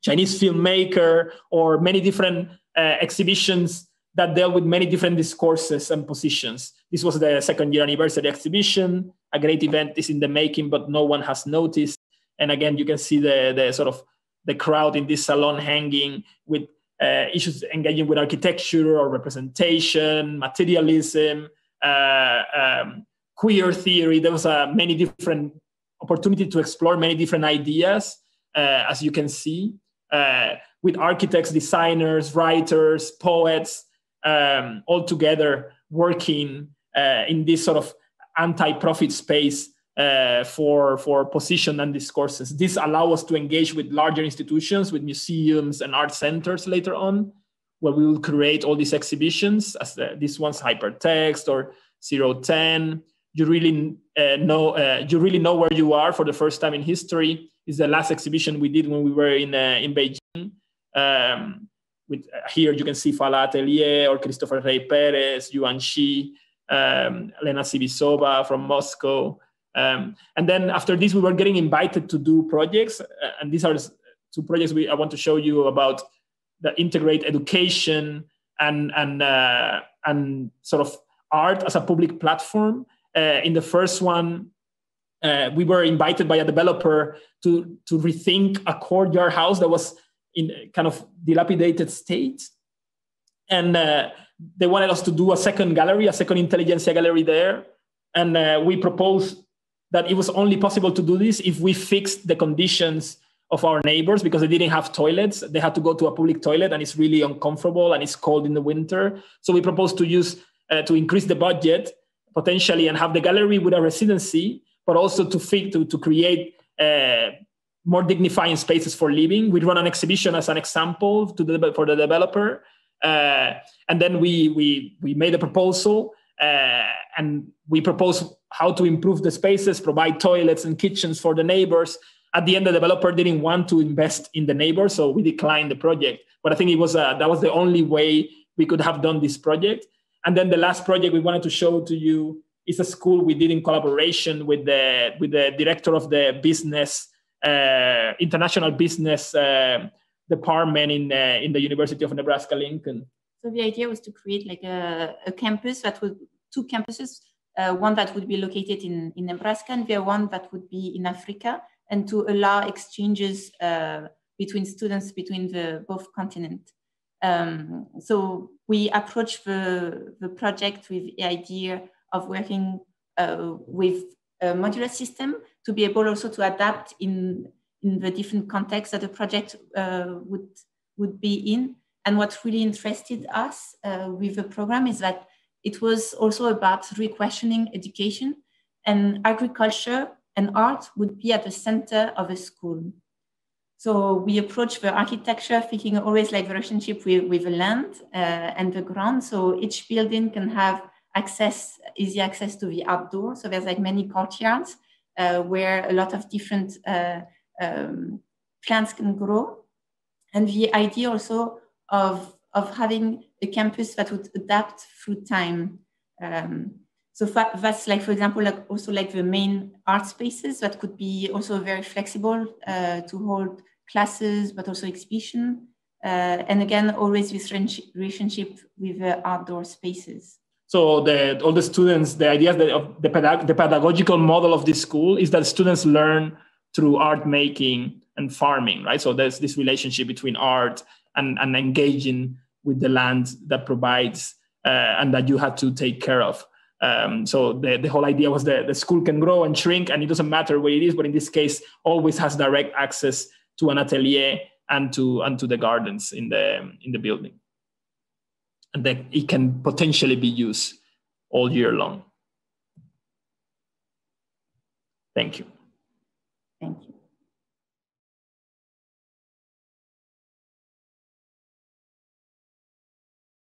Chinese filmmaker, or many different uh, exhibitions that dealt with many different discourses and positions. This was the second year anniversary exhibition. A great event is in the making, but no one has noticed. And again, you can see the, the sort of the crowd in this salon hanging with uh, issues engaging with architecture or representation, materialism, uh, um, queer theory. There was uh, many different opportunities to explore many different ideas, uh, as you can see, uh, with architects, designers, writers, poets, Um, all together working uh, in this sort of anti-profit space uh, for, for position and discourses. This allows us to engage with larger institutions, with museums and art centers later on, where we will create all these exhibitions, as the, this one's hypertext or zero ten. You really uh, know uh, you really know where you are for the first time in history. It's the last exhibition we did when we were in uh, in Beijing. Um, with uh, here you can see Fala Atelier or Christopher Rey Perez, Yuan Shi, um, Lena Sibisova from Moscow. Um, and then after this, we were getting invited to do projects, uh, and these are two projects we I want to show you about that integrate education and and uh, and sort of art as a public platform. Uh, in the first one, uh, we were invited by a developer to, to rethink a courtyard house that was in a kind of dilapidated state. And uh, they wanted us to do a second gallery, a second Intelligentsia gallery there. And uh, we proposed that it was only possible to do this if we fixed the conditions of our neighbors, because they didn't have toilets. They had to go to a public toilet, and it's really uncomfortable and it's cold in the winter. So we proposed to use, uh, to increase the budget potentially, and have the gallery with a residency, but also to fit, to, to create uh, more dignifying spaces for living. We run an exhibition as an example to the, for the developer. Uh, and then we, we, we made a proposal uh, and we proposed how to improve the spaces, provide toilets and kitchens for the neighbors. At the end, the developer didn't want to invest in the neighbors, so we declined the project. But I think it was a, that was the only way we could have done this project. And then the last project we wanted to show to you is a school we did in collaboration with the, with the director of the business, uh, international business uh, department in, uh, in the University of Nebraska-Lincoln. So the idea was to create like a, a campus that would, two campuses, uh, one that would be located in, in Nebraska and the one that would be in Africa, and to allow exchanges uh, between students between the both continents. Um, so we approached the, the project with the idea of working uh, with a modular system to be able also to adapt in, in the different contexts that the project uh, would, would be in. And what really interested us uh, with the program is that it was also about re-questioning education, and agriculture and art would be at the center of a school. So we approach the architecture thinking always like the relationship with, with the land uh, and the ground. So each building can have access, easy access to the outdoor. So there's like many courtyards uh, where a lot of different uh, um, plants can grow. And the idea also of, of having a campus that would adapt through time. Um, So that's like, for example, like also like the main art spaces that could be also very flexible uh, to hold classes, but also exhibition. Uh, and again, always this relationship with uh, outdoor spaces. So the, all the students, the idea that of the, pedag the pedagogical model of this school is that students learn through art making and farming, right? So there's this relationship between art and, and engaging with the land that provides uh, and that you had to take care of. Um, so the, the whole idea was that the school can grow and shrink, and it doesn't matter where it is, but in this case, always has direct access to an atelier and to, and to the gardens in the, in the building. And that it can potentially be used all year long. Thank you. Thank you.